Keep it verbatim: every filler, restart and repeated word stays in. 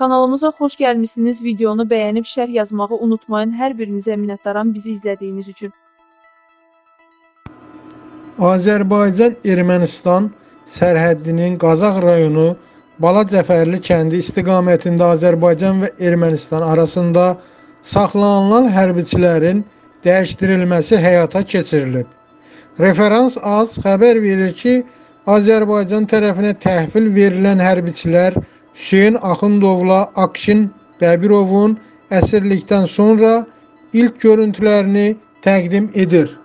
Kanalımıza hoş gəlmişsiniz. Videonu bəyənib şərh yazmağı unutmayın. Hər birinizə minnətdaram bizi izlədiyiniz üçün. Azərbaycan-Ermənistan sərhəddinin Qazax rayonu Balacəfərli kəndi istiqamətində Azərbaycan və Ermənistan arasında saxlanılan hərbiçilərin dəyişdirilməsi həyata keçirilib. Referans az xəbər verir ki, Azərbaycan tərəfinə təhvil verilən hərbiçilər Hüseyn Axundovla Akşin Bəbirovun əsirlikdən sonra ilk görüntülərini təqdim edir.